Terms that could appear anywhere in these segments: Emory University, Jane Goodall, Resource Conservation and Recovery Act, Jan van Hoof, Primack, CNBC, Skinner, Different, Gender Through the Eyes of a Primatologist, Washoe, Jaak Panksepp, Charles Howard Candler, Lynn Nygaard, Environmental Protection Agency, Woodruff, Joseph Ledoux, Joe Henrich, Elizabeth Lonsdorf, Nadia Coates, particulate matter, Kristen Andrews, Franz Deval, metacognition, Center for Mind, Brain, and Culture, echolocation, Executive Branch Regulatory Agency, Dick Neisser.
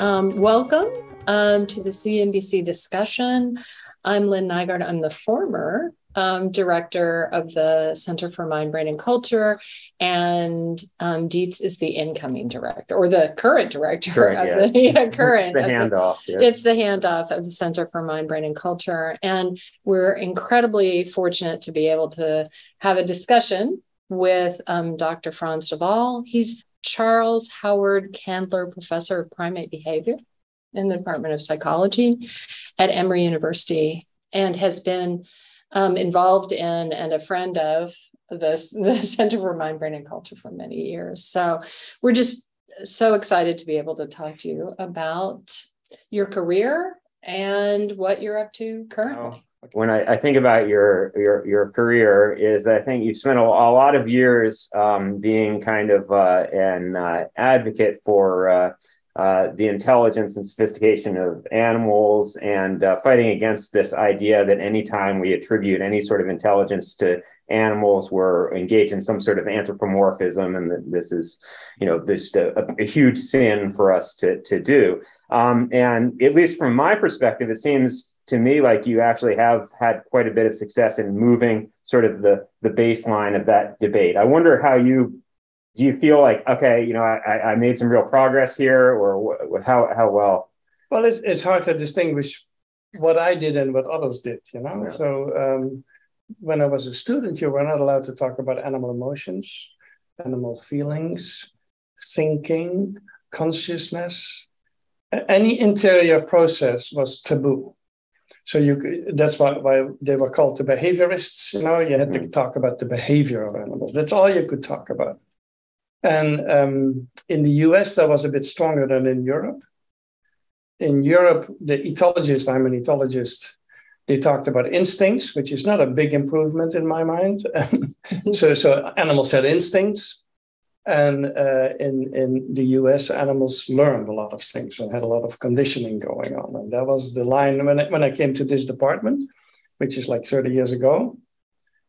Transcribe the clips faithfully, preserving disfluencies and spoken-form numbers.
Um, welcome um, to the C N B C discussion. I'm Lynn Nygaard. I'm the former um, director of the Center for Mind, Brain, and Culture, and um, Dietz is the incoming director, or the current director. Current, of yeah. The, yeah, current. It's the handoff. The, yes. It's the handoff of the Center for Mind, Brain, and Culture, and we're incredibly fortunate to be able to have a discussion with um, Doctor Franz Deval. He's Charles Howard Candler Professor of Primate Behavior in the Department of Psychology at Emory University, and has been um, involved in and a friend of the, the Center for Mind, Brain, and Culture for many years. So we're just so excited to be able to talk to you about your career and what you're up to currently. When I, I think about your, your your career, is I think you've spent a, a lot of years um, being kind of uh, an uh, advocate for uh, uh, the intelligence and sophistication of animals, and uh, fighting against this idea that anytime we attribute any sort of intelligence to animals, we're engaged in some sort of anthropomorphism, and this is, you know, this a, a huge sin for us to to do. Um, and at least from my perspective, it seems to me like you actually have had quite a bit of success in moving sort of the, the baseline of that debate. I wonder how you, do you feel like, okay, you know, I, I made some real progress here, or how, how well? Well, it's, it's hard to distinguish what I did and what others did, you know? Yeah. So um, when I was a student, you were not allowed to talk about animal emotions, animal feelings, thinking, consciousness. Any interior process was taboo. So you, that's why, why they were called the behaviorists. You know, you had to talk about the behavior of animals. That's all you could talk about. And um, in the U S, that was a bit stronger than in Europe. In Europe, the ethologists, I'm an ethologist, they talked about instincts, which is not a big improvement in my mind. so, so animals had instincts. And uh, in, in the U S, animals learned a lot of things and had a lot of conditioning going on. And that was the line when I, when I came to this department, which is like thirty years ago,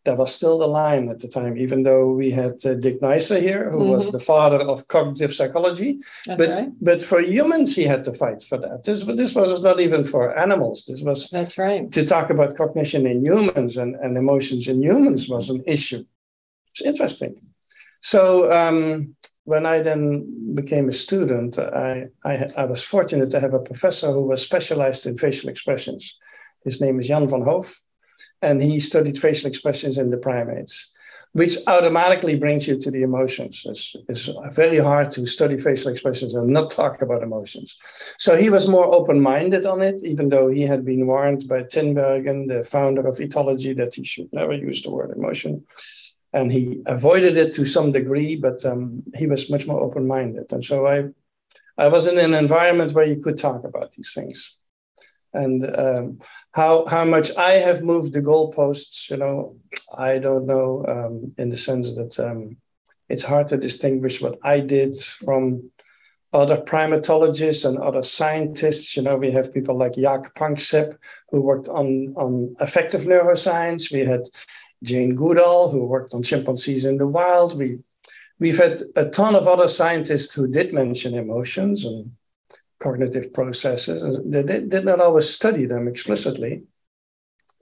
that was still the line at the time, even though we had uh, Dick Neisser here, who mm-hmm. was the father of cognitive psychology. That's but right. But for humans, he had to fight for that. This, this was not even for animals. This was That's right. To talk about cognition in humans and, and emotions in humans was an issue. It's interesting. So um, when I then became a student, I, I, I was fortunate to have a professor who was specialized in facial expressions. His name is Jan van Hoof, and he studied facial expressions in the primates, which automatically brings you to the emotions. It's, it's very hard to study facial expressions and not talk about emotions. So he was more open-minded on it, even though he had been warned by Tinbergen, the founder of ethology, that he should never use the word emotion. And he avoided it to some degree, but um, he was much more open-minded. And so I, I was in an environment where you could talk about these things. And um, how how much I have moved the goalposts, you know, I don't know, um, in the sense that um, it's hard to distinguish what I did from other primatologists and other scientists. You know, we have people like Jaak Panksepp, who worked on, on affective neuroscience. We had Jane Goodall, who worked on chimpanzees in the wild. We, we've had a ton of other scientists who did mention emotions and cognitive processes. They did, did not always study them explicitly.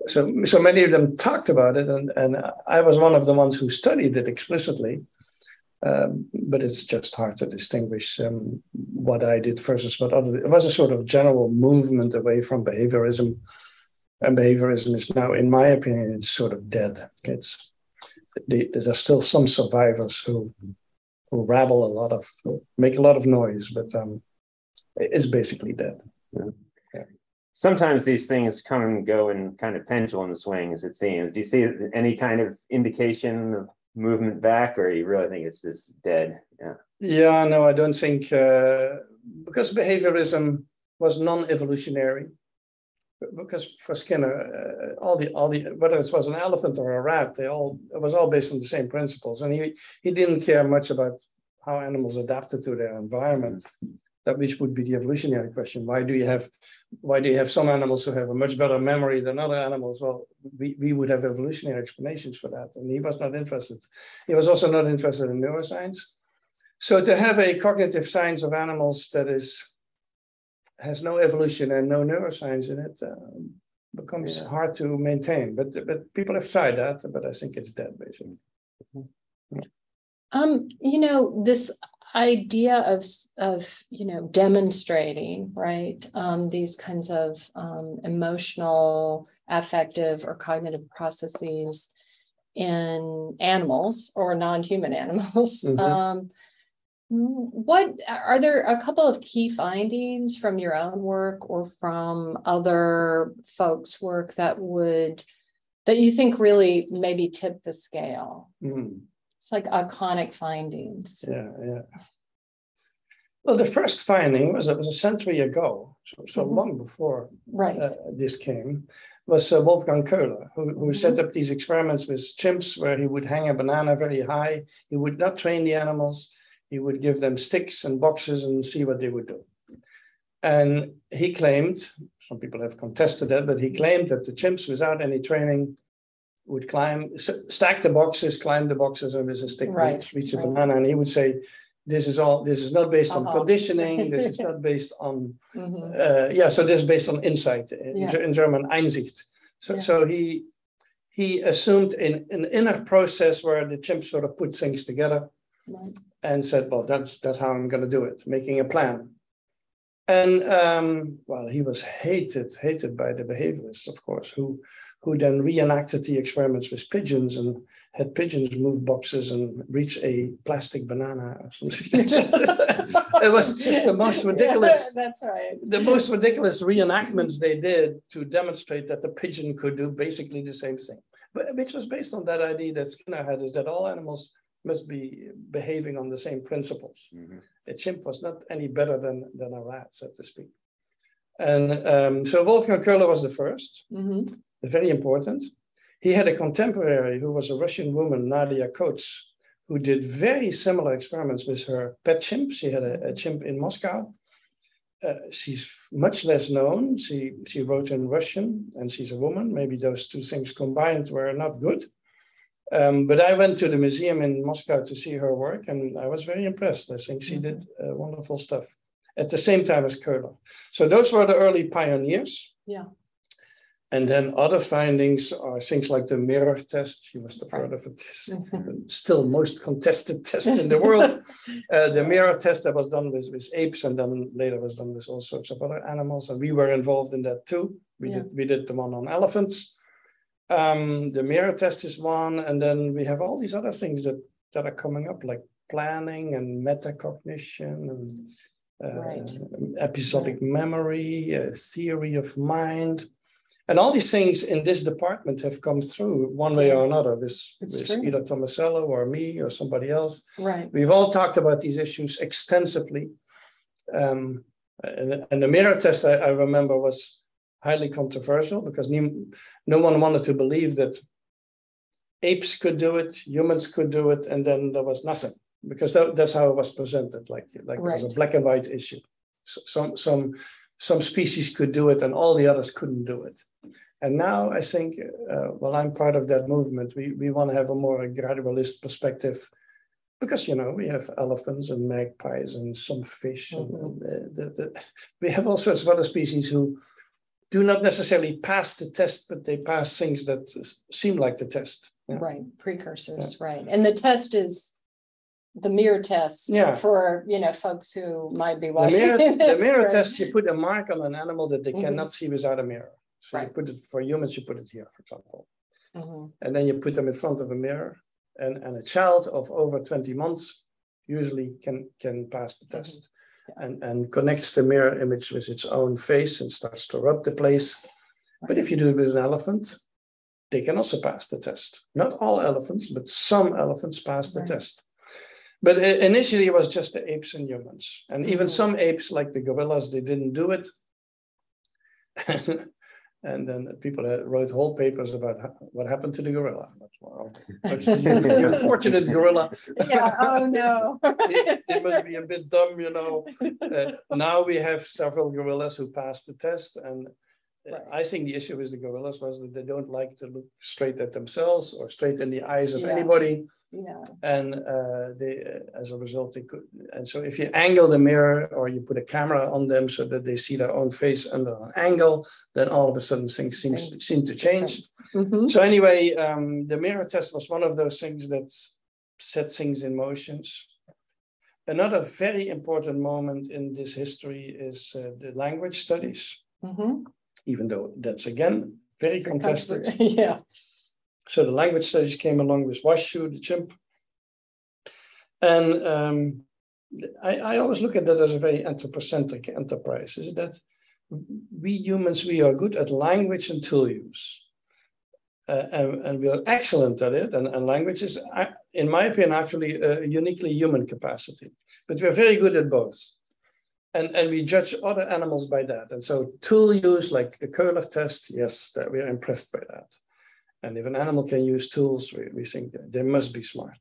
So, so many of them talked about it, and, and I was one of the ones who studied it explicitly. Um, but it's just hard to distinguish um, what I did versus what others. It was a sort of general movement away from behaviorism. And behaviorism is now, in my opinion, it's sort of dead. It's they, there's still some survivors who who rabble a lot of, who make a lot of noise, but um, it's basically dead. Yeah. Yeah. Sometimes these things come and go in kind of pendulum swings, it seems. Do you see any kind of indication of movement back, or you really think it's just dead? Yeah. Yeah. No, I don't think uh, because behaviorism was non-evolutionary. Because for Skinner, uh, all the all the whether it was an elephant or a rat, they all it was all based on the same principles, and he he didn't care much about how animals adapted to their environment. That which would be the evolutionary question: Why do you have why do you have some animals who have a much better memory than other animals? Well, we we would have evolutionary explanations for that, and he was not interested. He was also not interested in neuroscience. So to have a cognitive science of animals that is has no evolution and no neuroscience in it, um, becomes yeah. hard to maintain. But but people have tried that, but I think it's dead, basically. Yeah. Um, you know, this idea of, of you know, demonstrating, right, um, these kinds of um, emotional, affective, or cognitive processes in animals or non-human animals. Mm-hmm. um, What are there a couple of key findings from your own work or from other folks' work that would that you think really maybe tip the scale? Mm. It's like iconic findings. Yeah, yeah. Well, the first finding was it was a century ago, so, so mm-hmm. long before right. uh, this came. Was uh, Wolfgang Köhler, who, who mm-hmm. set up these experiments with chimps where he would hang a banana very high. He would not train the animals. He would give them sticks and boxes and see what they would do. And he claimed, some people have contested that, but he claimed that the chimps without any training would climb, stack the boxes, climb the boxes, and with a stick right, reach a right. banana. And he would say, this is all, this is not based uh-huh. on conditioning, this is not based on, mm-hmm. uh, yeah, so this is based on insight, in, yeah. in German, Einsicht. So, yeah. so he he assumed in, an inner process where the chimps sort of put things together. Right. And said, well, that's that's how I'm going to do it, making a plan. And, um, well, he was hated, hated by the behaviorists, of course, who, who then reenacted the experiments with pigeons and had pigeons move boxes and reach a plastic banana or something like that. It was just the most ridiculous, yeah, that's right. the most ridiculous reenactments they did to demonstrate that the pigeon could do basically the same thing, but, which was based on that idea that Skinner had, is that all animals must be behaving on the same principles. Mm-hmm. A chimp was not any better than, than a rat, so to speak. And um, so Wolfgang Köhler was the first, mm-hmm. very important. He had a contemporary who was a Russian woman, Nadia Coates, who did very similar experiments with her pet chimp. She had a, a chimp in Moscow. Uh, she's much less known. She, she wrote in Russian and she's a woman. Maybe those two things combined were not good. Um, but I went to the museum in Moscow to see her work, and I was very impressed. I think she mm-hmm. did uh, wonderful stuff at the same time as Köhler. So those were the early pioneers. Yeah. And then other findings are things like the mirror test. You must have heard of it. It's still most contested test in the world. Uh, the mirror test that was done with, with apes, and then later was done with all sorts of other animals. And we were involved in that too. We, yeah. did, we did the one on elephants. Um, the mirror test is one, and then we have all these other things that, that are coming up, like planning and metacognition and uh, right. episodic memory, uh, theory of mind. And all these things in this department have come through one way or another with, with either Tomasello or me or somebody else. Right. We've all talked about these issues extensively. Um, and, and the mirror test, I, I remember, was highly controversial because no one wanted to believe that apes could do it, humans could do it, and then there was nothing, because that, that's how it was presented, like, like right. it was a black and white issue. So, some, some, some species could do it and all the others couldn't do it. And now I think, uh, well, I'm part of that movement. We, we want to have a more gradualist perspective because, you know, we have elephants and magpies and some fish. Mm-hmm. and, uh, the, the, we have all sorts of other species who do not necessarily pass the test, but they pass things that seem like the test. Yeah. Right, precursors, yeah. right. And the test is the mirror test yeah. for, you know, folks who might be watching. The mirror, the mirror right. test, you put a mark on an animal that they mm-hmm. cannot see without a mirror. So right. you put it, for humans, you put it here, for example. Mm-hmm. And then you put them in front of a mirror, and, and a child of over twenty months usually can, can pass the test. Mm-hmm. And, and connects the mirror image with its own face and starts to rub the place. Right. But if you do it with an elephant, they can also pass the test. Not all elephants, but some elephants pass the right. test. But initially, it was just the apes and humans. And even mm-hmm. some apes, like the gorillas, they didn't do it. And then people wrote whole papers about what happened to the gorilla. The unfortunate gorilla. Yeah, oh no. They, they must be a bit dumb, you know. Uh, now we have several gorillas who passed the test. And right. I think the issue with the gorillas was that they don't like to look straight at themselves or straight in the eyes of yeah. anybody. Yeah. And uh, they, uh, as a result, they could. And so if you angle the mirror or you put a camera on them so that they see their own face under an angle, then all of a sudden things seem to, seem to change. Mm-hmm. So anyway, um, the mirror test was one of those things that set things in motions. Another very important moment in this history is uh, the language studies, mm-hmm. even though that's, again, very contested. Yeah. So the language studies came along with Washoe, the chimp. And um, I, I always look at that as a very anthropocentric enterprise, is that we humans, we are good at language and tool use. Uh, and, and we are excellent at it. And, and language is, in my opinion, actually a uniquely human capacity. But we are very good at both. And, and we judge other animals by that. And so tool use, like the Köhler test, yes, that we are impressed by that. And if an animal can use tools, we, we think they must be smart.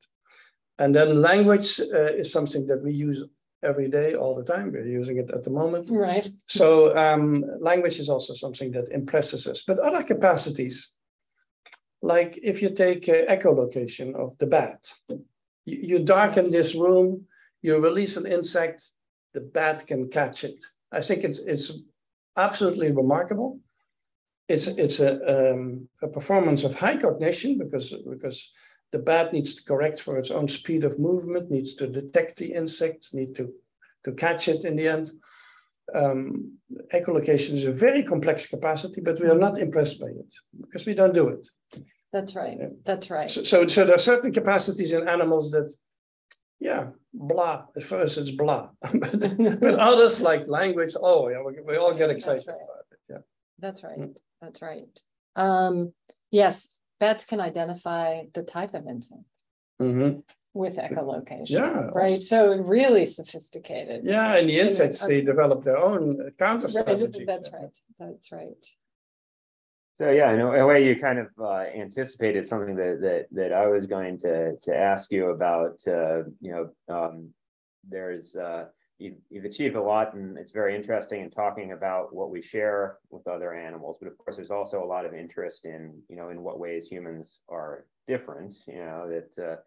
And then language uh, is something that we use every day, all the time. We're using it at the moment. Right. So um, language is also something that impresses us. But other capacities, like if you take uh, echolocation of the bat, you, you darken yes. this room, you release an insect, the bat can catch it. I think it's, it's absolutely remarkable. It's it's a um, a performance of high cognition because because the bat needs to correct for its own speed of movement, needs to detect the insect, need to to catch it in the end. Um, echolocation is a very complex capacity, but we are not impressed by it because we don't do it. That's right. Yeah. That's right. So, so so there are certain capacities in animals that, yeah, blah. At first it's blah, but, but others like language. Oh yeah, we, we all get excited right. about it. Yeah. That's right. That's right. Um, yes, bats can identify the type of insect mm-hmm. with echolocation. Yeah, right. Also. So really sophisticated. Yeah, and the insects you know, they okay. develop their own counter strategy. Right, that's right. That's right. So yeah, in a way, you kind of uh, anticipated something that that that I was going to to ask you about. Uh, you know, um, there's. Uh, You've, you've achieved a lot, and it's very interesting in talking about what we share with other animals. But of course, there's also a lot of interest in, you know, in what ways humans are different. You know, that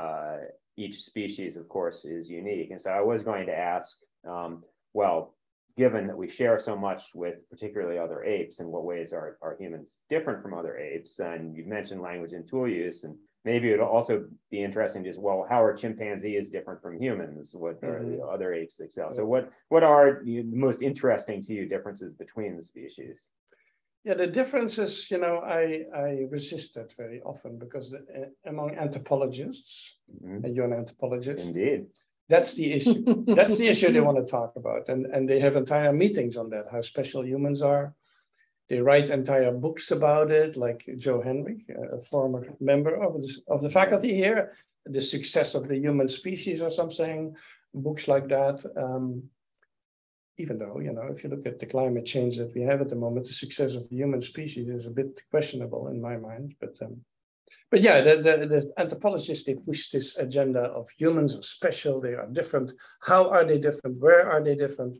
uh, uh, each species, of course, is unique. And so I was going to ask, um, well, given that we share so much with particularly other apes, in what ways are, are humans different from other apes? And you've mentioned language and tool use, and maybe it'll also be interesting just, well, how are chimpanzees different from humans? What are mm-hmm. the other apes that excel? So what, what are the most interesting to you differences between the species? Yeah, the differences, you know, I, I resist that very often because the, uh, among anthropologists, mm-hmm. and you're an anthropologist. Indeed. That's the issue. That's the issue they want to talk about. And, and they have entire meetings on that, how special humans are. They write entire books about it, like Joe Henrich, a former member of, this, of the faculty here, The Success of the Human Species or something, books like that. Um, even though, you know, if you look at the climate change that we have at the moment, the success of the human species is a bit questionable in my mind. But um, but yeah, the, the, the anthropologists, they push this agenda of humans are special, they are different. How are they different? Where are they different?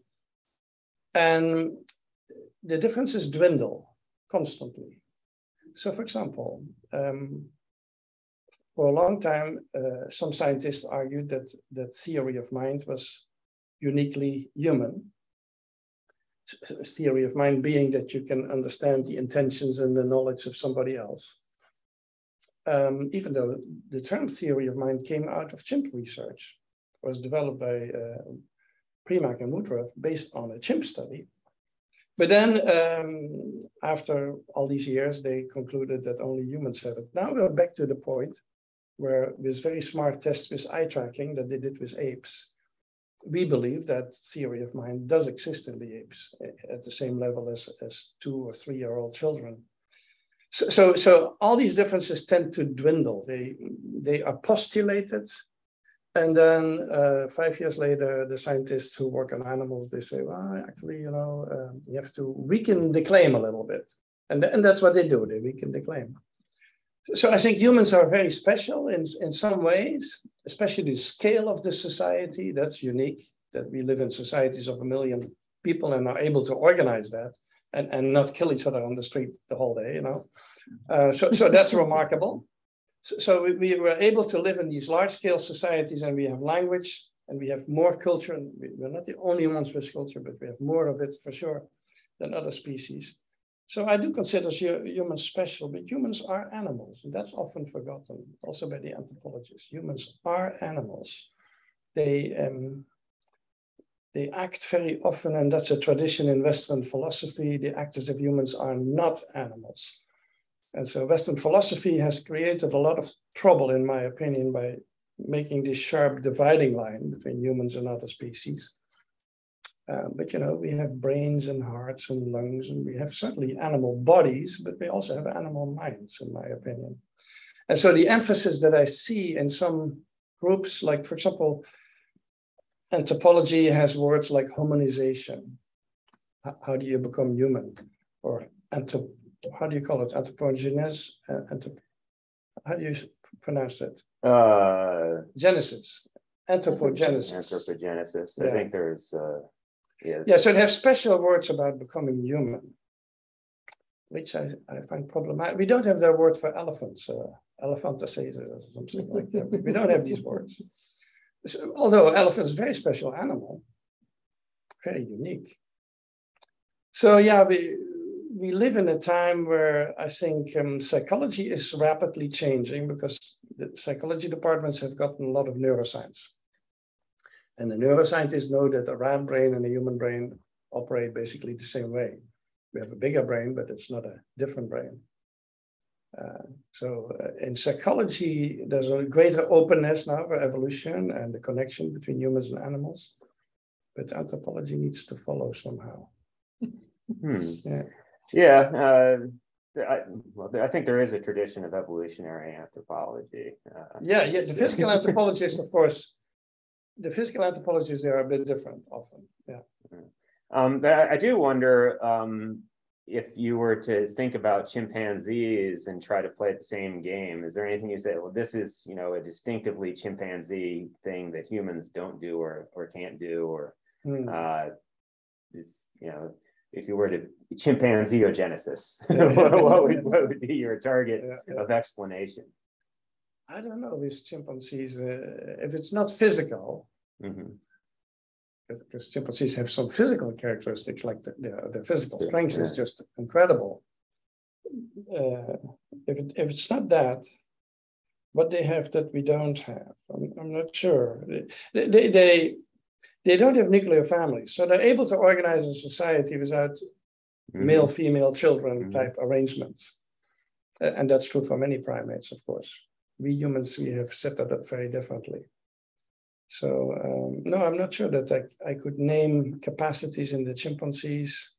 And the differences dwindle constantly. So, for example, um, for a long time, uh, some scientists argued that that theory of mind was uniquely human. Theory of mind being that you can understand the intentions and the knowledge of somebody else. Um, even though the term theory of mind came out of chimp research, it was developed by uh, Primack and Woodruff based on a chimp study. But then, um, after all these years, they concluded that only humans have it. Now we're back to the point where with very smart tests with eye tracking that they did with apes, we believe that theory of mind does exist in the apes at the same level as, as two or three-year-old children. So, so, so all these differences tend to dwindle. They, they are postulated. And then uh, five years later, the scientists who work on animals, they say, well, actually, you know, uh, you have to weaken the claim a little bit. And, th and that's what they do. They weaken the claim. So I think humans are very special in, in some ways, especially the scale of the society. That's unique, that we live in societies of a million people and are able to organize that and, and not kill each other on the street the whole day, you know. Uh, so, so that's remarkable. So, so we, we were able to live in these large-scale societies, and we have language, and we have more culture. And we, we're not the only ones with culture, but we have more of it for sure than other species. So I do consider humans special, but humans are animals, and that's often forgotten, also by the anthropologists. Humans are animals. They, um, they act very often, and that's a tradition in Western philosophy, they act as if humans are not animals. And so Western philosophy has created a lot of trouble, in my opinion, by making this sharp dividing line between humans and other species. Uh, but, you know, we have brains and hearts and lungs, and we have certainly animal bodies, but we also have animal minds, in my opinion. And so the emphasis that I see in some groups, like, for example, anthropology has words like humanization. How do you become human? Or anthrop how do you call it? Anthropogenesis? Anthrop how do you pronounce it? Uh, Genesis. Anthropogenesis. Anthropogenesis. I yeah. think there's... Uh... Yeah. yeah, so they have special words about becoming human, which I, I find problematic. We don't have their word for elephants, uh, elephantacesis or something like that. We don't have these words. So, although elephant is a very special animal, very unique. So yeah, we, we live in a time where I think um, psychology is rapidly changing, because the psychology departments have gotten a lot of neuroscience. And the neuroscientists know that a rat brain and a human brain operate basically the same way. We have a bigger brain, but it's not a different brain. Uh, so uh, in psychology, there's a greater openness now for evolution and the connection between humans and animals. But anthropology needs to follow somehow. Hmm. Yeah, yeah uh, I, well, I think there is a tradition of evolutionary anthropology. Uh, yeah, yeah, the physical anthropologists, of course, the physical anthropologists, they are a bit different often, yeah. Um, I do wonder um, if you were to think about chimpanzees and try to play the same game, is there anything you say, well, this is, you know, a distinctively chimpanzee thing that humans don't do or, or can't do, or, mm. uh, it's, you know, if you were to chimpanzeogenesis, what, what, would, what would be your target yeah, yeah. of explanation? I don't know, these chimpanzees, uh, if it's not physical, mm-hmm. because chimpanzees have some physical characteristics, like the, you know, their physical strength yeah. is just incredible. Uh, if, it, if it's not that, what they have that we don't have, I'm, I'm not sure. They, they, they, they don't have nuclear families, so they're able to organize a society without mm-hmm. male-female children mm-hmm. type arrangements. And that's true for many primates, of course. We humans, we have set that up very differently. So um, no, I'm not sure that I, I could name capacities in the chimpanzees.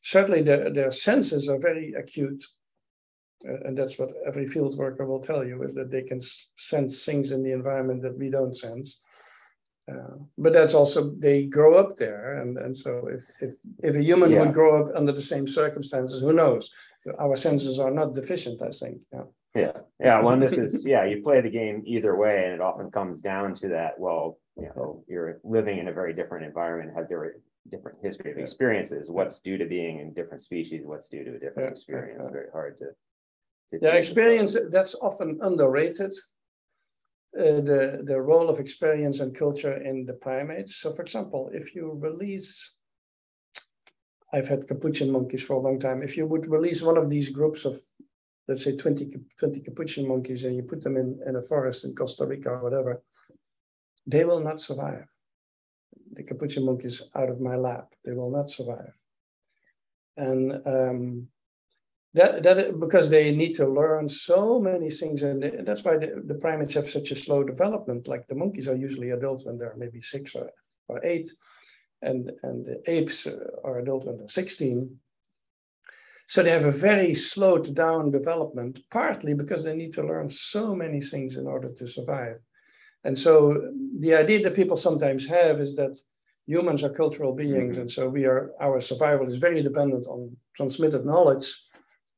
Certainly the, their senses are very acute. Uh, and that's what every field worker will tell you, is that they can sense things in the environment that we don't sense. Uh, but that's also, they grow up there. And, and so if, if, if a human yeah. would grow up under the same circumstances, who knows? Our senses are not deficient, I think. Yeah. Yeah, yeah. Well, this is yeah. You play the game either way, and it often comes down to that. Well, you know, you're living in a very different environment, have very different history of experiences. What's due to being in different species? What's due to a different experience? Very hard to. to the experience that's often underrated. Uh, the the role of experience and culture in the primates. So, for example, if you release, I've had capuchin monkeys for a long time. If you would release one of these groups of let's say twenty capuchin monkeys, and you put them in, in a forest in Costa Rica or whatever, they will not survive. The capuchin monkeys out of my lab, they will not survive. And um, that, that because they need to learn so many things, and they, that's why the, the primates have such a slow development. Like the monkeys are usually adult when they're maybe six or, or eight, and, and the apes are adult when they're sixteen. So they have a very slowed down development, partly because they need to learn so many things in order to survive. And so the idea that people sometimes have is that humans are cultural beings, mm-hmm. and so we are, our survival is very dependent on transmitted knowledge.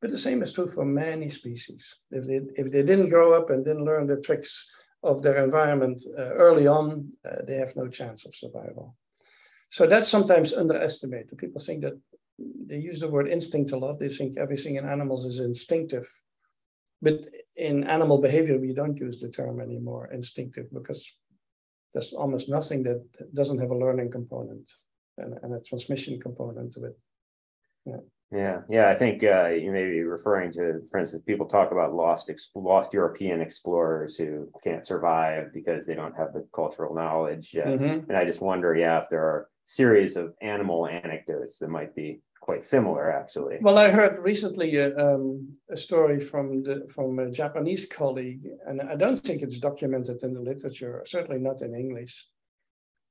But the same is true for many species. If they, if they didn't grow up and didn't learn the tricks of their environment uh, early on, uh, they have no chance of survival. So that's sometimes underestimated. People think that they use the word instinct a lot. They think everything in animals is instinctive. But in animal behavior, we don't use the term anymore, instinctive, because there's almost nothing that doesn't have a learning component and, and a transmission component to it. Yeah. Yeah, yeah, I think uh, you may be referring to, for instance, people talk about lost lost European explorers who can't survive because they don't have the cultural knowledge yet. Mm-hmm. And I just wonder, yeah, if there are series of animal anecdotes that might be quite similar, actually. Well, I heard recently a, um, a story from the, from a Japanese colleague, and I don't think it's documented in the literature, certainly not in English,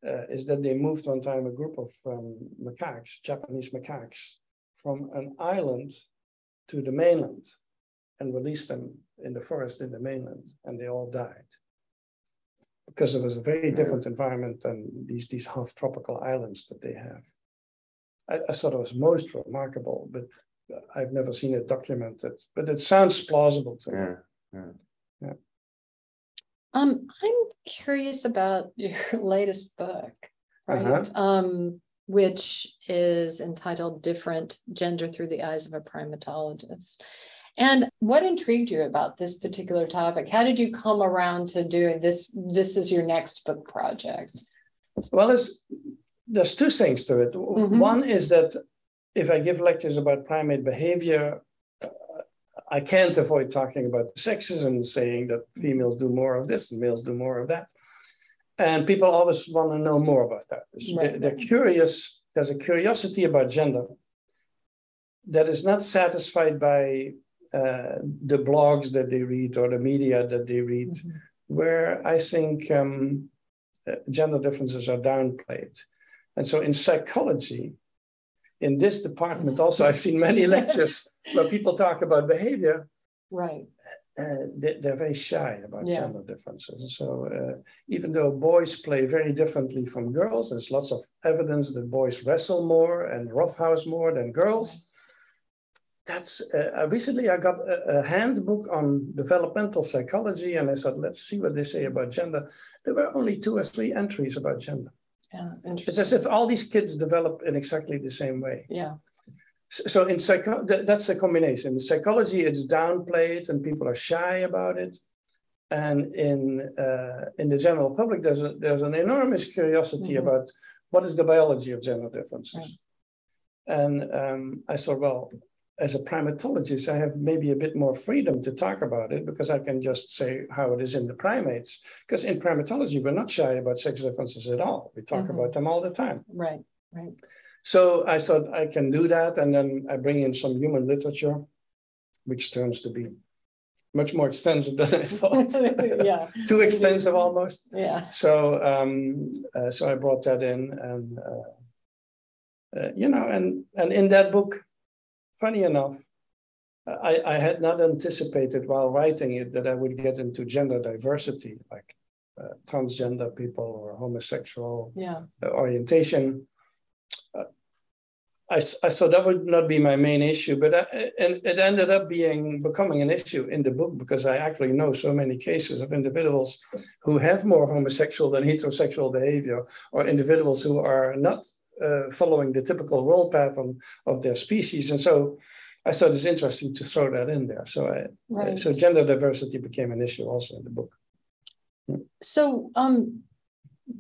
uh, is that they moved one time a group of um, macaques, Japanese macaques, from an island to the mainland and released them in the forest in the mainland, and they all died because it was a very different environment than these, these half-tropical islands that they have. I, I thought it was most remarkable, but I've never seen it documented, but it sounds plausible to me. Yeah, yeah. Yeah. Um, I'm curious about your latest book, right? Uh-huh. Um, which is entitled Different: Gender Through the Eyes of a Primatologist. And what intrigued you about this particular topic? How did you come around to doing this? This is your next book project. Well, it's, there's two things to it. Mm-hmm. One is that if I give lectures about primate behavior, uh, I can't avoid talking about the sexes and saying that females do more of this and males do more of that. And people always want to know more about that. Right. They're curious. There's a curiosity about gender that is not satisfied by uh, the blogs that they read or the media that they read, mm-hmm. where I think um, uh, gender differences are downplayed. And so in psychology, in this department also, I've seen many lectures where people talk about behavior. Right. Uh, they, they're very shy about yeah. gender differences. And so uh, even though boys play very differently from girls, there's lots of evidence that boys wrestle more and roughhouse more than girls. That's uh, recently I got a, a handbook on developmental psychology, and I said, let's see what they say about gender. There were only two or three entries about gender. Yeah, interesting. It's as if all these kids develop in exactly the same way. Yeah. So in psycho that's a combination. In psychology, it's downplayed and people are shy about it. And in uh, in the general public, there's a, there's an enormous curiosity mm-hmm. about what is the biology of gender differences. Right. And um, I thought, well, as a primatologist, I have maybe a bit more freedom to talk about it because I can just say how it is in the primates. Because in primatology, we're not shy about sex differences at all. We talk mm-hmm. about them all the time. Right, right. So I thought I can do that, and then I bring in some human literature, which turns to be much more extensive than I thought. Yeah. Too extensive almost. Yeah. So um, uh, so I brought that in, and uh, uh, you know, and and in that book, funny enough, I, I had not anticipated while writing it that I would get into gender diversity, like uh, transgender people or homosexual yeah. orientation. Uh, I, I so that would not be my main issue, but I, and it ended up being becoming an issue in the book because I actually know so many cases of individuals who have more homosexual than heterosexual behavior, or individuals who are not uh, following the typical role pattern of their species. And so I thought it's interesting to throw that in there. So I, right. I, so gender diversity became an issue also in the book. So um.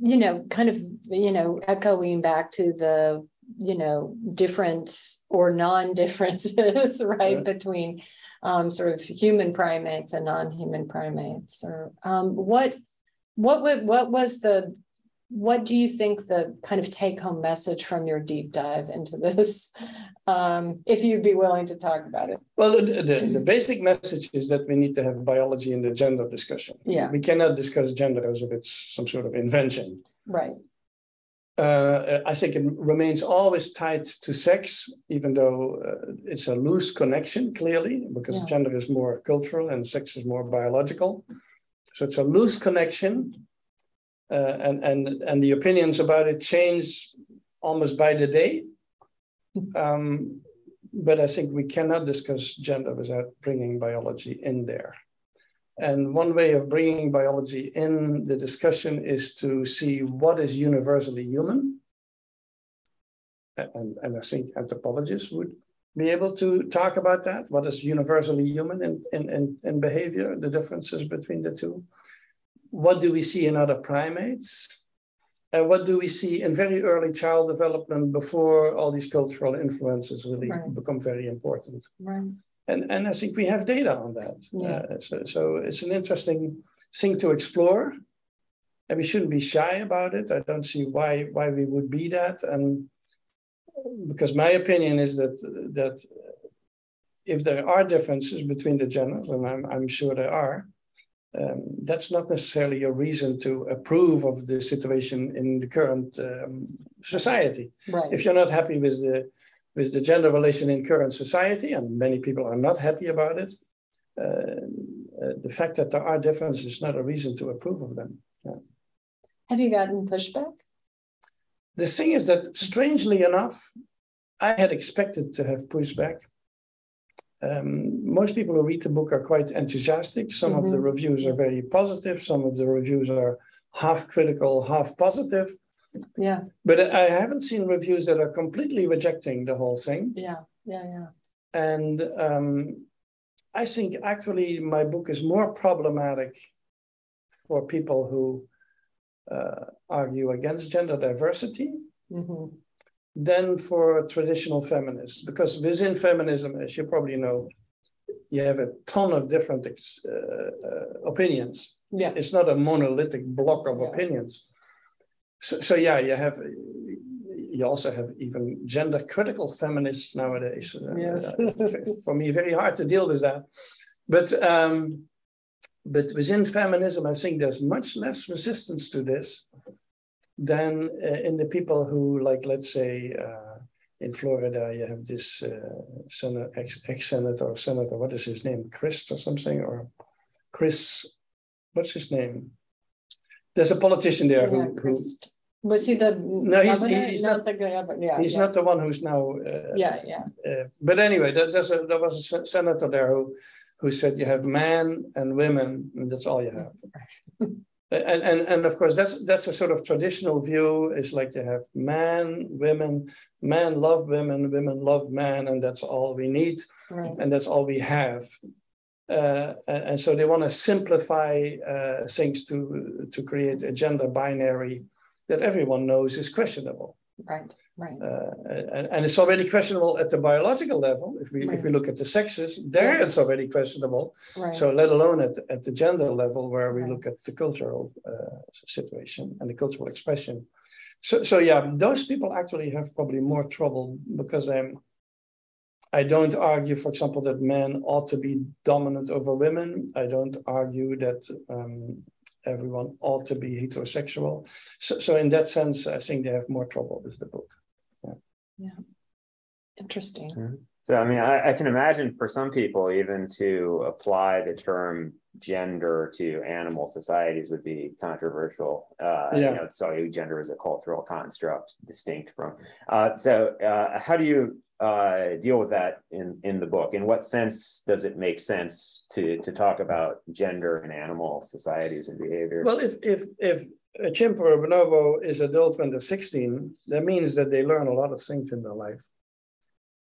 you know, kind of, you know, echoing back to the, you know, difference or non-differences, right, yeah. between um, sort of human primates and non-human primates. Or um, what, what, would, what was the, what do you think the kind of take-home message from your deep dive into this, um, if you'd be willing to talk about it? Well, the, the, the basic message is that we need to have biology in the gender discussion. Yeah. We cannot discuss gender as if it's some sort of invention. Right. Uh, I think it remains always tied to sex, even though uh, it's a loose connection, clearly, because yeah. gender is more cultural and sex is more biological. So it's a loose connection. Uh, and, and, and the opinions about it change almost by the day. Um, but I think we cannot discuss gender without bringing biology in there. And one way of bringing biology in the discussion is to see what is universally human. And, and I think anthropologists would be able to talk about that? What is universally human in, in, in, in behavior, the differences between the two? What do we see in other primates? And what do we see in very early child development before all these cultural influences really right. become very important? Right. And, and I think we have data on that. Yeah. Uh, so, so it's an interesting thing to explore. And we shouldn't be shy about it. I don't see why why we would be that. And because my opinion is that that if there are differences between the genders, and I'm, I'm sure there are, um, that's not necessarily a reason to approve of the situation in the current um, society. Right. If you're not happy with the with the gender relation in current society, and many people are not happy about it, uh, uh, the fact that there are differences is not a reason to approve of them. Yeah. Have you gotten pushback? The thing is that, strangely enough, I had expected to have pushback. Um, most people who read the book are quite enthusiastic. Some mm-hmm. of the reviews are very positive. Some of the reviews are half critical, half positive. Yeah. But I haven't seen reviews that are completely rejecting the whole thing. Yeah, yeah, yeah. And um, I think actually my book is more problematic for people who uh, argue against gender diversity mm-hmm. than for traditional feminists. Because within feminism, as you probably know, you have a ton of different ex uh, uh, opinions. Yeah. It's not a monolithic block of yeah. opinions. So, so yeah, you have, you also have even gender critical feminists nowadays. Yes. For me, very hard to deal with that. But, um, but within feminism, I think there's much less resistance to this than uh, in the people who, like, let's say, uh, in Florida, you have this uh, ex-senator or senator, what is his name? Chris or something, or Chris, what's his name? There's a politician there yeah, who, who was he the no he's, he's not, not the yeah, he's yeah. not the one who's now uh, yeah yeah uh, but anyway there, there's a, there was a senator there who who said you have men and women and that's all you have and and and of course that's that's a sort of traditional view. It's like you have men, women, men love women, women love men, and that's all we need right. and that's all we have. Uh, and, and so they want to simplify uh, things to to create a gender binary that everyone knows is questionable. Right, right. Uh, and, and it's already questionable at the biological level. If we right. if we look at the sexes, there yeah. it's already questionable. Right. So let alone at at the gender level, where we right. look at the cultural uh, situation and the cultural expression. So so yeah, those people actually have probably more trouble because I'm. I don't argue, for example, that men ought to be dominant over women. I don't argue that um, everyone ought to be heterosexual. So, so in that sense, I think they have more trouble with the book. Yeah. Yeah. Interesting. Mm-hmm. So, I mean, I, I can imagine for some people, even to apply the term gender to animal societies would be controversial. Uh, yeah. You know, so gender is a cultural construct distinct from. Uh, so uh, how do you... Uh, deal with that in, in the book? In what sense does it make sense to, to talk about gender and animal societies and behavior? Well, if, if, if a chimp or a bonobo is adult when they're sixteen, that means that they learn a lot of things in their life.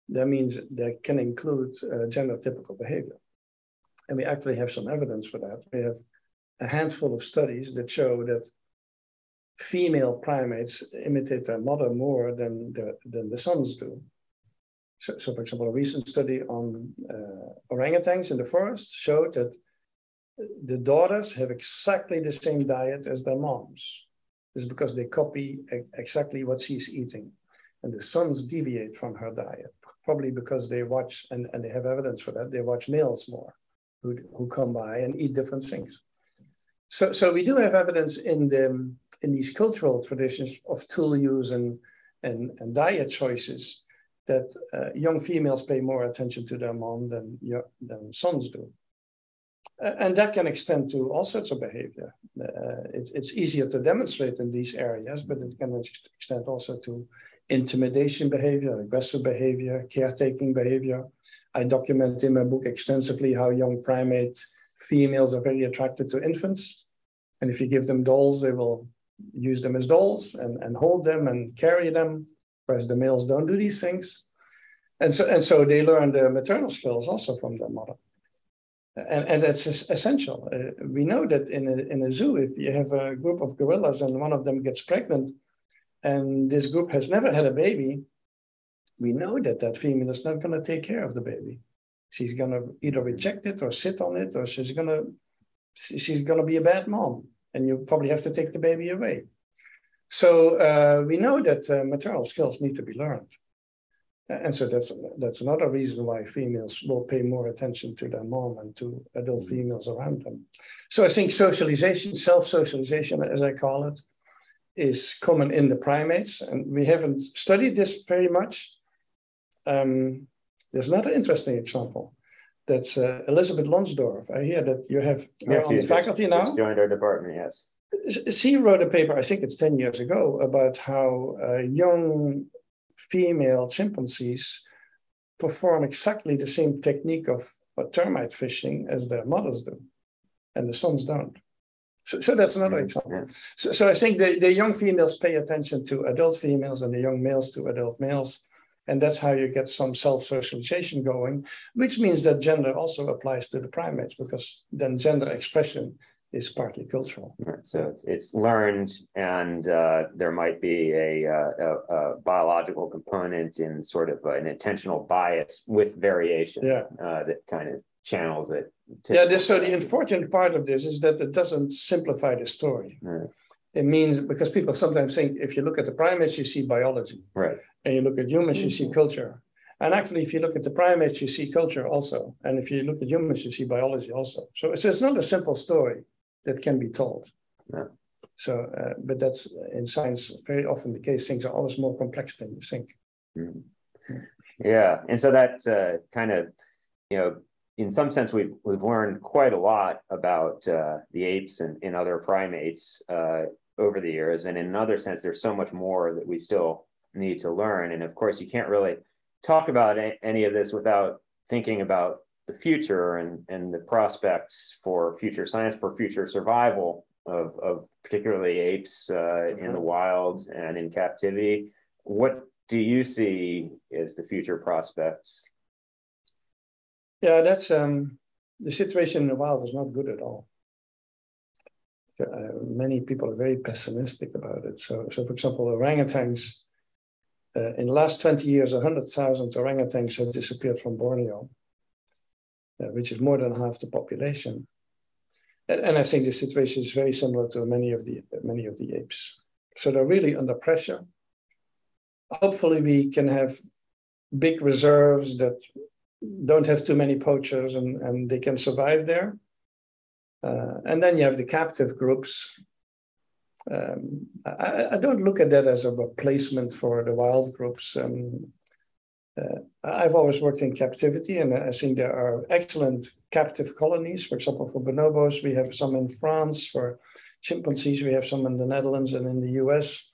That means that can include uh, gender-typical behavior. And we actually have some evidence for that. We have a handful of studies that show that female primates imitate their mother more than the, than the sons do. So, so, for example, a recent study on uh, orangutans in the forest showed that the daughters have exactly the same diet as their moms. It's because they copy exactly what she's eating. And the sons deviate from her diet, probably because they watch, and, and they have evidence for that, they watch males more who, who come by and eat different things. So, so we do have evidence in, the, in these cultural traditions of tool use and, and, and diet choices that uh, young females pay more attention to their mom than, than sons do. Uh, and that can extend to all sorts of behavior. Uh, it, it's easier to demonstrate in these areas, but it can extend also to intimidation behavior, aggressive behavior, caretaking behavior. I document in my book extensively how young primate females are very attracted to infants. And if you give them dolls, they will use them as dolls and, and hold them and carry them. Whereas the males don't do these things. And so, and so they learn the maternal skills also from their mother. And, and that's essential. Uh, we know that in a, in a zoo, if you have a group of gorillas and one of them gets pregnant, and this group has never had a baby, we know that that female is not going to take care of the baby. She's going to either reject it or sit on it, or she's going to she's going to be a bad mom, and you probably have to take the baby away. So uh, we know that uh, maternal skills need to be learned. And so that's that's another reason why females will pay more attention to their mom and to adult females around them. So I think socialization, self-socialization, as I call it, is common in the primates. And we haven't studied this very much. Um, there's another interesting example. That's uh, Elizabeth Lonsdorf. I hear that you have her on the faculty now. She's joined our department, yes. She wrote a paper, I think it's ten years ago, about how uh, young female chimpanzees perform exactly the same technique of termite fishing as their mothers do, and the sons don't. So, so that's another mm-hmm. example. Yeah. So, so I think the, the young females pay attention to adult females and the young males to adult males, and that's how you get some self-socialization going, which means that gender also applies to the primates, because then gender expression is partly cultural. Right. So it's, it's learned, and uh, there might be a, a, a biological component in sort of an intentional bias with variation yeah. uh, that kind of channels it. To yeah, this, so the unfortunate part of this is that it doesn't simplify the story. Right. It means, because people sometimes think if you look at the primates, you see biology. Right. And you look at humans, mm-hmm. you see culture. And actually, if you look at the primates, you see culture also. And if you look at humans, you see biology also. So it's, it's not a simple story that can be told. Yeah. So, uh, but that's in science very often the case. Things are always more complex than you think. Mm-hmm. Yeah, and so that uh, kind of, you know, in some sense, we've we've learned quite a lot about uh, the apes and, and other primates uh, over the years. And in another sense, there's so much more that we still need to learn. And of course, you can't really talk about any of this without thinking about the future and, and the prospects for future science, for future survival of, of particularly apes uh, mm-hmm. in the wild and in captivity. What do you see as the future prospects? Yeah, that's um, the situation in the wild is not good at all. Uh, many people are very pessimistic about it. So, so for example, orangutans. Uh, in the last twenty years, one hundred thousand orangutans have disappeared from Borneo, uh, which is more than half the population. And, and I think the situation is very similar to many of the many of the apes. So they're really under pressure. Hopefully, we can have big reserves that don't have too many poachers, and, and they can survive there. Uh, and then you have the captive groups. Um, I, I don't look at that as a replacement for the wild groups. Um, uh, I've always worked in captivity, and I think there are excellent captive colonies. For example, for bonobos, we have some in France. For chimpanzees, we have some in the Netherlands and in the U S.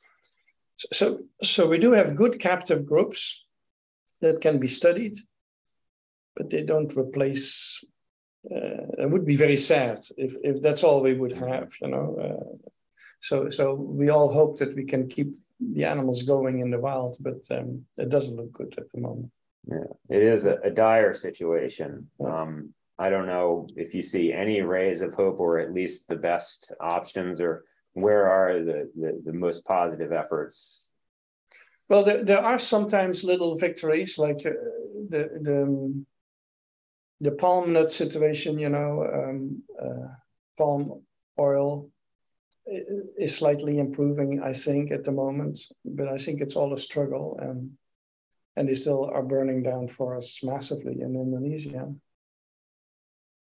So, so we do have good captive groups that can be studied, but they don't replace. Uh, it would be very sad if, if that's all we would have, you know. Uh, So, so we all hope that we can keep the animals going in the wild, but um, it doesn't look good at the moment. Yeah, it is a, a dire situation. Um, I don't know if you see any rays of hope, or at least the best options, or where are the, the, the most positive efforts? Well, there, there are sometimes little victories, like uh, the, the, the palm nut situation, you know, um, uh, palm oil. Is slightly improving, I think, at the moment, but I think it's all a struggle, and and they still are burning down forests massively in Indonesia.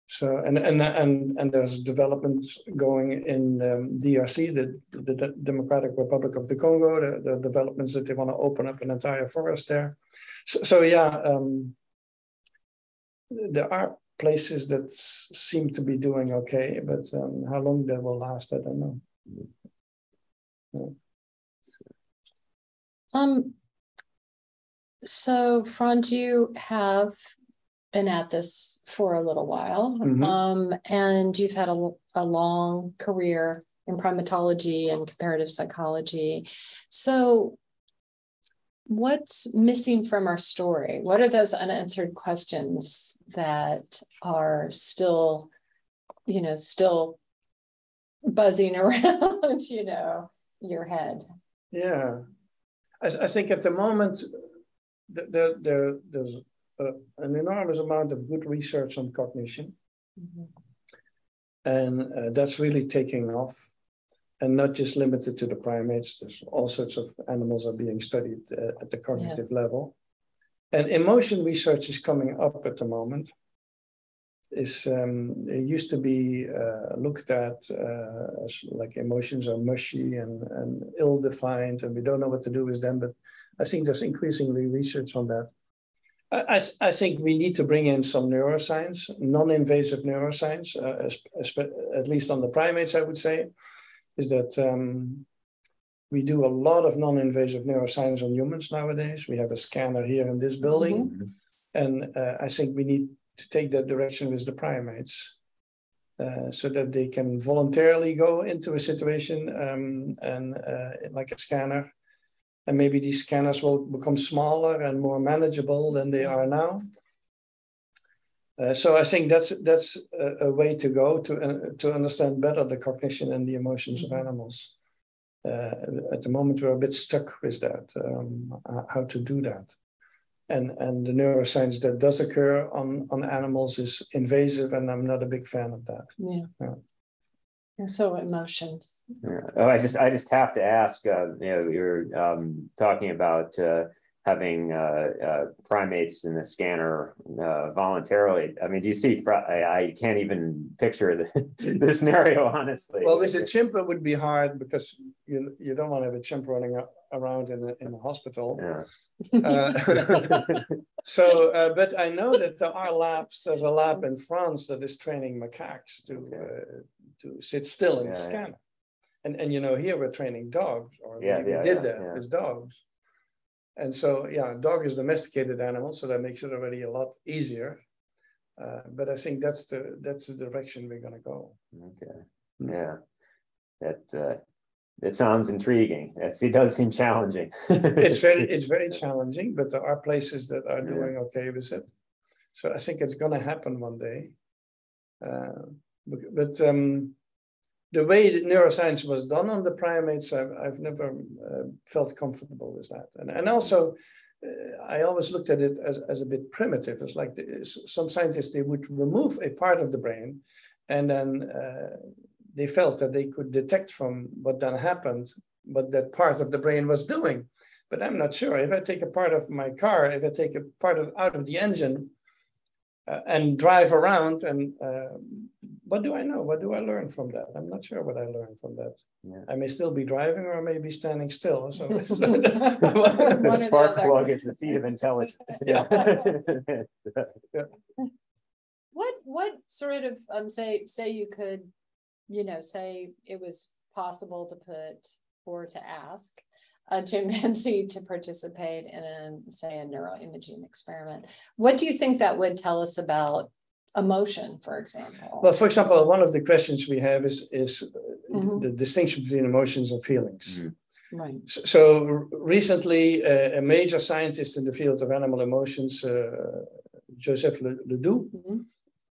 So and and and and there's development going in um, D R C, the, the the Democratic Republic of the Congo. The, the developments that they want to open up an entire forest there. So, so yeah, um, there are places that seem to be doing okay, but um, how long they will last, I don't know. Um, so Franz, you have been at this for a little while, mm-hmm. um, and you've had a, a long career in primatology and comparative psychology. So what's missing from our story? What are those unanswered questions that are still, you know, still buzzing around, you know, your head? Yeah, I, I think at the moment, there, there, there's a, an enormous amount of good research on cognition. Mm-hmm. And uh, that's really taking off, and not just limited to the primates. There's all sorts of animals are being studied uh, at the cognitive yeah. level. And emotion research is coming up at the moment. It's, um, it used to be uh, looked at uh, as like emotions are mushy and, and ill-defined, and we don't know what to do with them. But I think there's increasingly research on that. I, th I think we need to bring in some neuroscience, non-invasive neuroscience, uh, as, as, at least on the primates, I would say, is that um, we do a lot of non-invasive neuroscience on humans nowadays. We have a scanner here in this building. Mm-hmm. And uh, I think we need to take that direction with the primates uh, so that they can voluntarily go into a situation um, and uh, like a scanner. And maybe these scanners will become smaller and more manageable than they are now. Uh, so I think that's that's a, a way to go to uh, to understand better the cognition and the emotions of animals. Uh, at the moment, we're a bit stuck with that, um, how to do that. And and the neuroscience that does occur on on animals is invasive, and I'm not a big fan of that. Yeah. Yeah. And so emotions. Yeah. Oh, I just I just have to ask. Uh, you know, you're um, talking about uh, having uh, uh, primates in the scanner uh, voluntarily. I mean, do you see? I, I can't even picture the, the scenario, honestly. Well, with a chimp, it would be hard because you you don't want to have a chimp running up around in the in the hospital. Yeah. Uh, so, uh, but I know that there are labs. There's a lab in France that is training macaques to. Okay. Uh, to sit still in yeah, the scanner. Yeah. And, and, you know, here we're training dogs, or yeah, we yeah, did yeah, that yeah. with dogs. And so, yeah, a dog is a domesticated animal, so that makes it already a lot easier. Uh, but I think that's the, that's the direction we're going to go. Okay. Yeah. That, uh, that sounds intriguing. That's, it does seem challenging. It's very, it's very challenging, but there are places that are doing yeah. okay with it. So I think it's going to happen one day. Uh, But um, the way that neuroscience was done on the primates, I've, I've never uh, felt comfortable with that. And, and also, uh, I always looked at it as, as a bit primitive. It's like the, some scientists, they would remove a part of the brain, and then uh, they felt that they could detect from what then happened, what that part of the brain was doing. But I'm not sure. If I take a part of my car, if I take a part of, out of the engine, Uh, and drive around, and uh, what do I know? What do I learn from that? I'm not sure what I learned from that. Yeah. I may still be driving, or I may be standing still. So, so the, the, the spark plug is the seat of intelligence. Yeah. yeah. What what sort of um say say you could, you know, say it was possible to put or to ask a chimpanzee to participate in, a, say, a neuroimaging experiment? What do you think that would tell us about emotion, for example? Well, for example, one of the questions we have is, is mm-hmm. the distinction between emotions and feelings. Mm-hmm. Right. So, so recently, a, a major scientist in the field of animal emotions, uh, Joseph Ledoux, mm-hmm.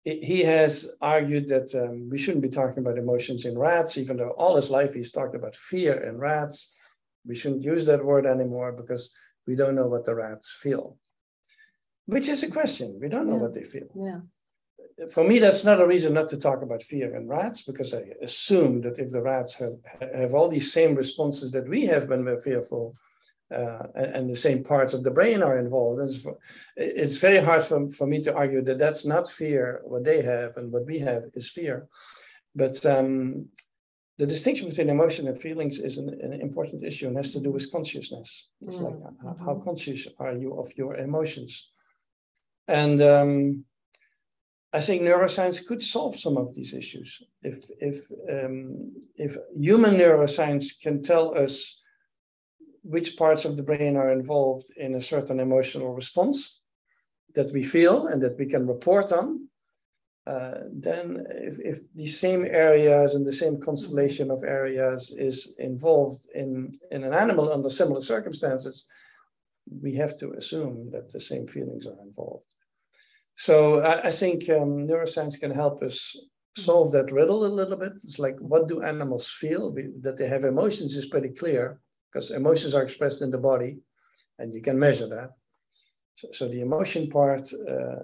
he has argued that um, we shouldn't be talking about emotions in rats, even though all his life he's talked about fear in rats. We shouldn't use that word anymore because we don't know what the rats feel, which is a question. We don't know yeah. what they feel. Yeah. For me, that's not a reason not to talk about fear in rats, because I assume that if the rats have, have all these same responses that we have when we're fearful, uh, and, and the same parts of the brain are involved, it's, for, it's very hard for, for me to argue that that's not fear, what they have, and what we have is fear. But um, the distinction between emotion and feelings is an, an important issue, and has to do with consciousness. It's mm-hmm. like, how, how conscious are you of your emotions? And um, I think neuroscience could solve some of these issues. If, if, um, if human neuroscience can tell us which parts of the brain are involved in a certain emotional response that we feel and that we can report on, Uh, then if, if the same areas and the same constellation of areas is involved in, in an animal under similar circumstances, we have to assume that the same feelings are involved. So I, I think um, neuroscience can help us solve that riddle a little bit. It's like, what do animals feel? We, that they have emotions is pretty clear, because emotions are expressed in the body, and you can measure that. So, so the emotion part uh,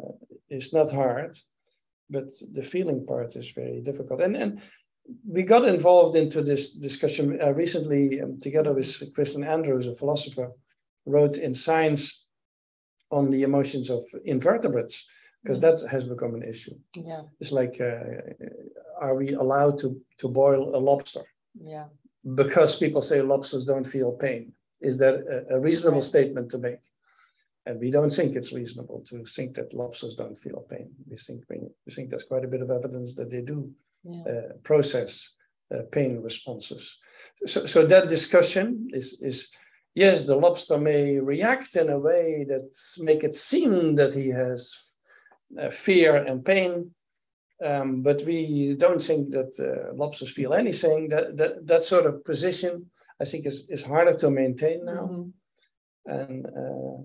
is not hard, but the feeling part is very difficult. And, and we got involved into this discussion uh, recently, um, together with Kristen Andrews, a philosopher, wrote in Science on the emotions of invertebrates, because that has become an issue. Yeah, it's like, uh, are we allowed to to boil a lobster? Yeah, because people say lobsters don't feel pain. Is that a, a reasonable right. statement to make? And we don't think it's reasonable to think that lobsters don't feel pain. We think we, we think there's quite a bit of evidence that they do yeah. uh, process uh, pain responses. So so that discussion is is. Yes, the lobster may react in a way that make it seem that he has uh, fear and pain, um, but we don't think that uh, lobsters feel anything. That, that that sort of position, I think, is, is harder to maintain now. Mm-hmm. And uh,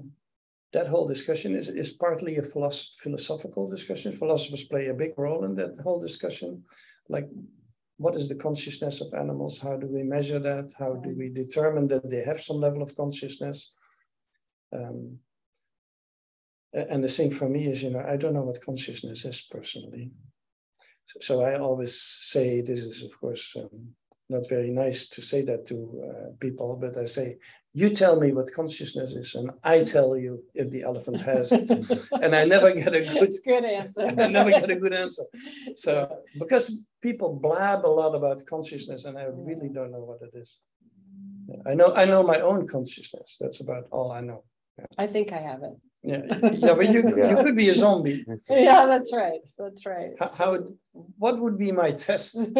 that whole discussion is, is partly a philosoph- philosophical discussion. Philosophers play a big role in that whole discussion. Like, what is the consciousness of animals? How do we measure that? How do we determine that they have some level of consciousness? Um, and the thing for me is, you know, I don't know what consciousness is personally. So, so I always say, this is, of course, um, not very nice to say that to uh, people, but I say, you tell me what consciousness is, and I tell you if the elephant has it. And I never get a good, good answer. I never get a good answer. So because people blab a lot about consciousness, and I really don't know what it is. I know I know my own consciousness. That's about all I know. Yeah. I think I have it. Yeah, yeah, but you yeah. you could be a zombie. Yeah, that's right. That's right. How, how what would be my test?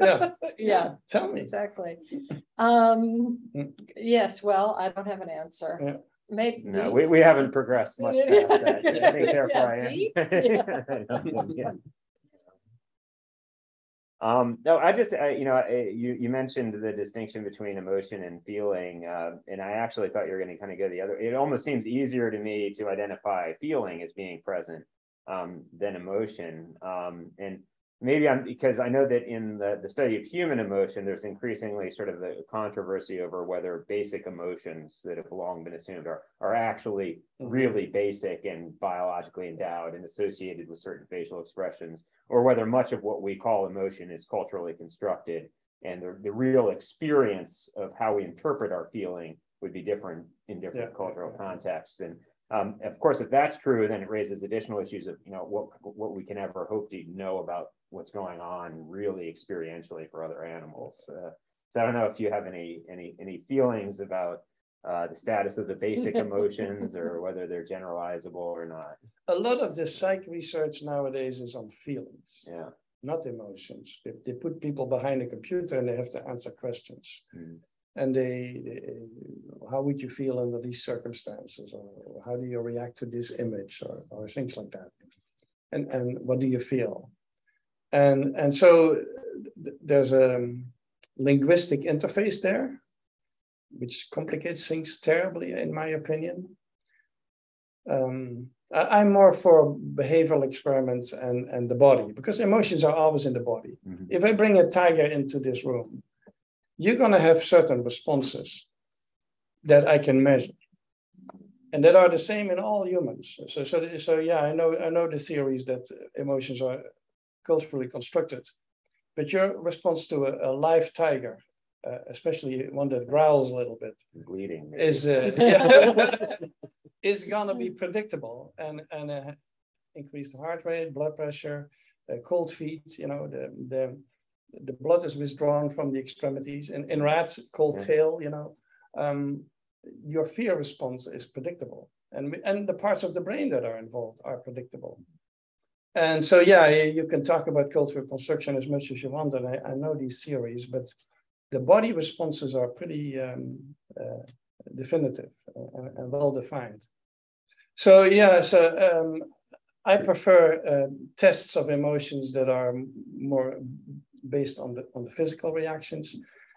Yeah. Yeah, tell me. Exactly. Um, yes, well, I don't have an answer. Yeah. Maybe no, we, we haven't progressed much past that. Yeah. I think therefore yeah. I am. Yeah. um, no, I just, I, you know, I, you, you mentioned the distinction between emotion and feeling, uh, and I actually thought you were going to kind of go the other. It almost seems easier to me to identify feeling as being present um, than emotion. Um, and Maybe I'm because I know that in the, the study of human emotion, there's increasingly sort of a controversy over whether basic emotions that have long been assumed are, are actually really basic and biologically endowed and associated with certain facial expressions, or whether much of what we call emotion is culturally constructed and the, the real experience of how we interpret our feeling would be different in different yeah. cultural contexts. And um, of course, if that's true, then it raises additional issues of, you know, what what we can ever hope to know about what's going on really experientially for other animals. Uh, so I don't know if you have any any any feelings about uh, the status of the basic emotions or whether they're generalizable or not. A lot of the psych research nowadays is on feelings, yeah, not emotions. They, they put people behind a computer and they have to answer questions. Mm. And they, they, how would you feel under these circumstances? Or how do you react to this image or, or things like that? And, and what do you feel? And, and so there's a linguistic interface there, which complicates things terribly, in my opinion. Um, I, I'm more for behavioral experiments and, and the body, because emotions are always in the body. Mm-hmm. If I bring a tiger into this room, you're going to have certain responses that I can measure. And that are the same in all humans. So, so, so yeah, I know, I know the theories that emotions are culturally constructed, but your response to a, a live tiger, uh, especially one that growls a little bit, bleeding, is uh, yeah, is going to be predictable, and and uh, increased heart rate, blood pressure, uh, cold feet. You know, the the the blood is withdrawn from the extremities. In, in rats, cold yeah. tail. You know, um, your fear response is predictable, and and the parts of the brain that are involved are predictable. And so, yeah, you can talk about cultural construction as much as you want, and I, I know these theories, but the body responses are pretty um, uh, definitive and, and well-defined. So, yeah, so um, I prefer uh, tests of emotions that are more based on the, on the physical reactions.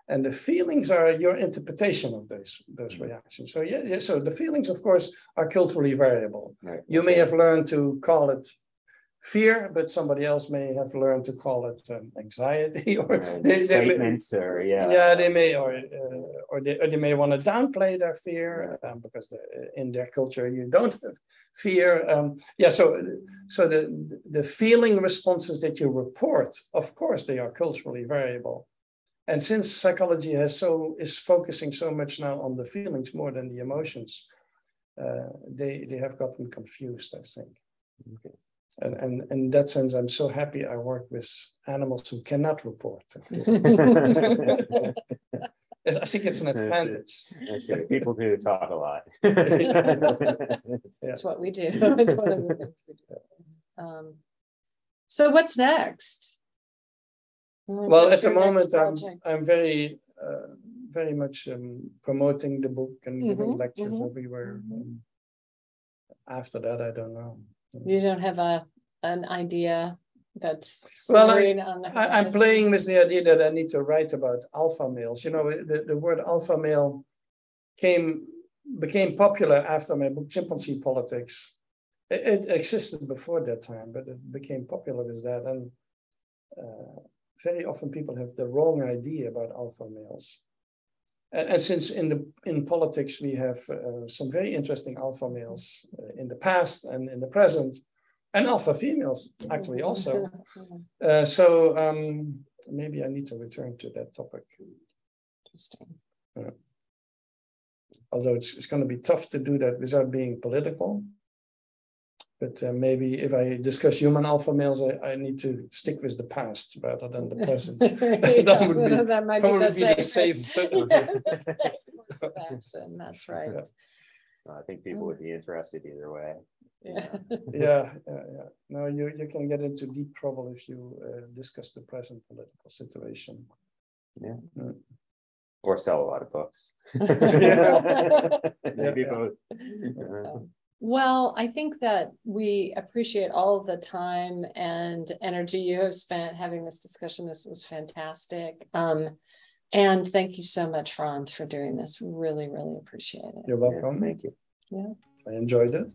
And the feelings are your interpretation of those, those reactions. So yeah, yeah, so the feelings, of course, are culturally variable. Right. You may have learned to call it fear, but somebody else may have learned to call it um, anxiety or right. they, they may, or yeah, yeah, they may or uh, or they or they may want to downplay their fear right. um, because the, in their culture you don't have fear. Um, yeah, so so the the feeling responses that you report, of course, they are culturally variable, and since psychology has so is focusing so much now on the feelings more than the emotions, uh, they they have gotten confused, I think. Okay. And, and, and in that sense, I'm so happy I work with animals who cannot report. I think it's an advantage. That's good. People do talk a lot. That's what we do. It's one of the things we do. Um, so what's next? Well, well at the moment, I'm, I'm very, uh, very much um, promoting the book and mm-hmm, giving lectures mm-hmm. everywhere. Um, after that, I don't know. You don't have a an idea that's well, I, on the I, I'm playing with the idea that I need to write about alpha males. You know, the, the word alpha male came became popular after my book Chimpanzee Politics. It, it existed before that time, but it became popular with that. And uh, very often people have the wrong idea about alpha males. And, and since in the in politics we have uh, some very interesting alpha males uh, in the past and in the present, and alpha females actually also. Uh, so um, maybe I need to return to that topic. Interesting. Uh, although it's, it's going to be tough to do that without being political. But uh, maybe if I discuss human alpha males, I, I need to stick with the past rather than the present. yeah, that would be, that might probably be the, be the safe course of action. That's right. Yeah. Well, I think people would be interested either way. Yeah. yeah, yeah, yeah. No, you you can get into deep trouble if you uh, discuss the present political situation. Yeah. Mm. Or sell a lot of books. yeah. Maybe yeah, both. Yeah. Uh, Well, I think that we appreciate all of the time and energy you have spent having this discussion. This was fantastic. Um, and thank you so much, Franz, for doing this. Really, really appreciate it. You're welcome. Yeah, thank you. Yeah. I enjoyed it.